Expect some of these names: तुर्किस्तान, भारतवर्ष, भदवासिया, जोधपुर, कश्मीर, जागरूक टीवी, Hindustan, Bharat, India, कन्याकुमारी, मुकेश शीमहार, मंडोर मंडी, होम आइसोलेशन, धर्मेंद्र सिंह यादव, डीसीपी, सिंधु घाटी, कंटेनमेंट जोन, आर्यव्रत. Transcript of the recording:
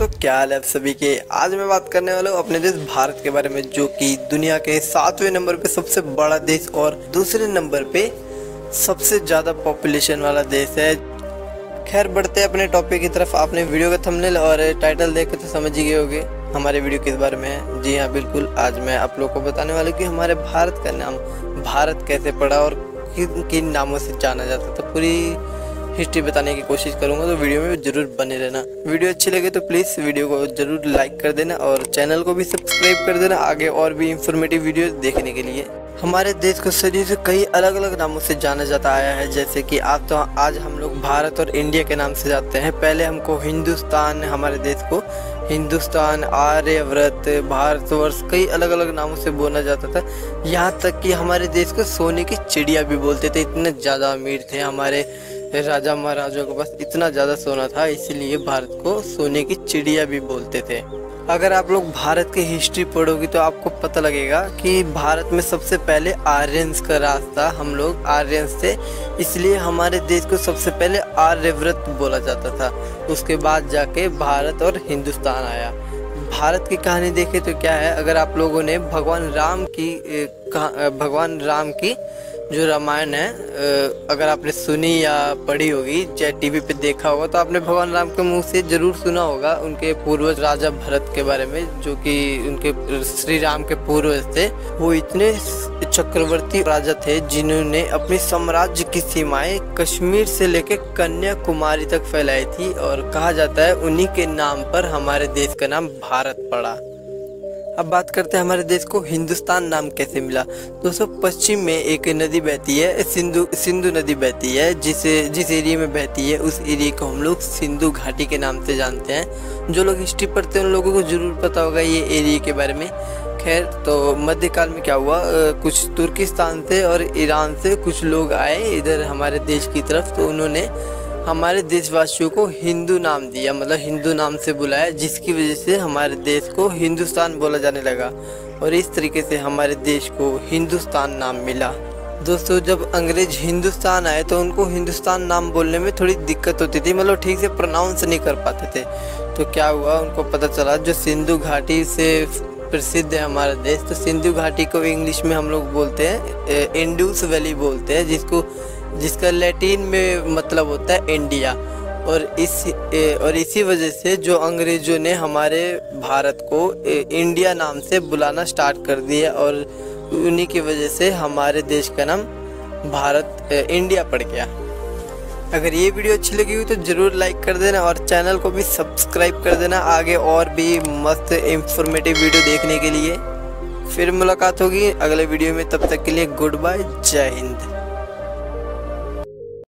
दोस्तों, क्या हाल है आप सभी के। आज मैं बात करने वाला हूँ अपने देश भारत के बारे में, जो कि दुनिया के 7वें नंबर पे सबसे बड़ा देश और दूसरे नंबर पे सबसे ज़्यादा पॉपुलेशन वाला देश है। खैर, बढ़ते हैं अपने टॉपिक की तरफ। आपने वीडियो का थंबनेल और टाइटल देख तो समझ ही गए होंगे हमारे वीडियो किस बारे में है। जी हाँ, बिल्कुल, आज मैं आप लोग को बताने वाला हूँ कि हमारे भारत का नाम भारत कैसे पड़ा और किन नामों से जाना जाता। तो पूरी हिस्ट्री बताने की कोशिश करूंगा, तो वीडियो में जरूर बने रहना। वीडियो अच्छी लगे तो प्लीज़ वीडियो को जरूर लाइक कर देना और चैनल को भी सब्सक्राइब कर देना आगे और भी इंफॉर्मेटिव वीडियो देखने के लिए। हमारे देश को सदियों से कई अलग अलग नामों से जाना जाता आया है, जैसे कि आज हम लोग भारत और इंडिया के नाम से जाते हैं। पहले हमको हिंदुस्तान, हमारे देश को हिंदुस्तान, आर्यव्रत, भारतवर्ष, कई अलग अलग नामों से बोला जाता था। यहाँ तक कि हमारे देश को सोने की चिड़िया भी बोलते थे, इतने ज़्यादा अमीर थे हमारे राजा महाराजों के पास, इतना ज़्यादा सोना था, इसलिए भारत को सोने की चिड़िया भी बोलते थे। अगर आप लोग भारत की हिस्ट्री पढ़ोगे तो आपको पता लगेगा कि भारत में सबसे पहले आर्यंस का राज था। हम लोग आर्यंस थे, इसलिए हमारे देश को सबसे पहले आर्यव्रत बोला जाता था। उसके बाद जाके भारत और हिंदुस्तान आया। भारत की कहानी देखें तो क्या है, अगर आप लोगों ने भगवान राम की जो रामायण है, अगर आपने सुनी या पढ़ी होगी, चाहे टीवी पे देखा होगा, तो आपने भगवान राम के मुंह से जरूर सुना होगा उनके पूर्वज राजा भरत के बारे में, जो कि उनके श्री राम के पूर्वज थे। वो इतने चक्रवर्ती राजा थे जिन्होंने अपने साम्राज्य की सीमाएं कश्मीर से लेके कन्याकुमारी तक फैलाई थी, और कहा जाता है उन्हीं के नाम पर हमारे देश का नाम भारत पड़ा। अब बात करते हैं हमारे देश को हिंदुस्तान नाम कैसे मिला। दोस्तों, पश्चिम में एक नदी बहती है, सिंधु नदी बहती है, जिस एरिया में बहती है उस एरिया को हम लोग सिंधु घाटी के नाम से जानते हैं। जो लोग हिस्ट्री पढ़ते हैं उन लोगों को जरूर पता होगा ये एरिया के बारे में। खैर, तो मध्यकाल में क्या हुआ, कुछ तुर्किस्तान से और ईरान से कुछ लोग आए इधर हमारे देश की तरफ, तो उन्होंने हमारे देशवासियों को हिंदू नाम दिया, मतलब हिंदू नाम से बुलाया, जिसकी वजह से हमारे देश को हिंदुस्तान बोला जाने लगा और इस तरीके से हमारे देश को हिंदुस्तान नाम मिला। दोस्तों, जब अंग्रेज हिंदुस्तान आए तो उनको हिंदुस्तान नाम बोलने में थोड़ी दिक्कत होती थी, मतलब ठीक से प्रोनाउंस नहीं कर पाते थे। तो क्या हुआ, उनको पता चला जो सिंधु घाटी से प्रसिद्ध है हमारा देश, तो सिंधु घाटी को इंग्लिश में हम लोग बोलते हैं इंडस वैली बोलते हैं, जिसका लैटिन में मतलब होता है इंडिया। और इसी वजह से जो अंग्रेज़ों ने हमारे भारत को इंडिया नाम से बुलाना स्टार्ट कर दिया, और उन्हीं की वजह से हमारे देश का नाम भारत इंडिया पड़ गया। अगर ये वीडियो अच्छी लगी हो तो ज़रूर लाइक कर देना और चैनल को भी सब्सक्राइब कर देना आगे और भी मस्त इंफॉर्मेटिव वीडियो देखने के लिए। फिर मुलाकात होगी अगले वीडियो में, तब तक के लिए गुड बाय, जय हिंद।